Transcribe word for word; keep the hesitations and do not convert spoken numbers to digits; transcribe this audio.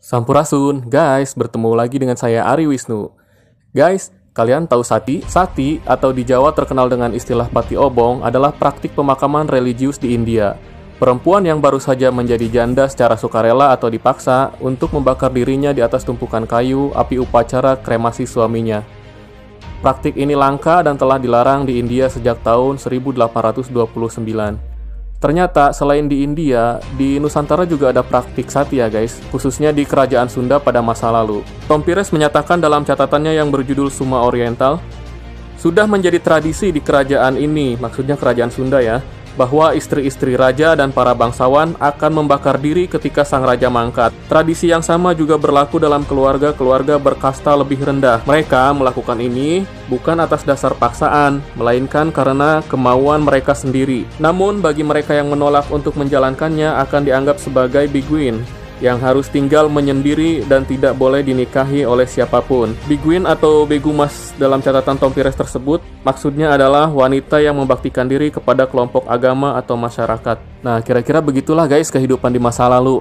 Sampurasun, guys, bertemu lagi dengan saya Ari Wisnu. Guys, kalian tahu sati? Sati atau di Jawa terkenal dengan istilah Pati Obong adalah praktik pemakaman religius di India. Perempuan yang baru saja menjadi janda secara sukarela atau dipaksa untuk membakar dirinya di atas tumpukan kayu api upacara kremasi suaminya. Praktik ini langka dan telah dilarang di India sejak tahun seribu delapan ratus dua puluh sembilan. Ternyata selain di India, di Nusantara juga ada praktik sati ya guys, khususnya di kerajaan Sunda pada masa lalu. Tom Pires menyatakan dalam catatannya yang berjudul Suma Oriental, sudah menjadi tradisi di kerajaan ini, maksudnya kerajaan Sunda ya, bahwa istri-istri raja dan para bangsawan akan membakar diri ketika sang raja mangkat. Tradisi yang sama juga berlaku dalam keluarga-keluarga berkasta lebih rendah. Mereka melakukan ini bukan atas dasar paksaan, melainkan karena kemauan mereka sendiri. Namun bagi mereka yang menolak untuk menjalankannya akan dianggap sebagai Biguin, yang harus tinggal menyendiri dan tidak boleh dinikahi oleh siapapun. Biguin atau Begumas dalam catatan Tom Pires tersebut, maksudnya adalah wanita yang membaktikan diri kepada kelompok agama atau masyarakat. Nah, kira-kira begitulah guys kehidupan di masa lalu.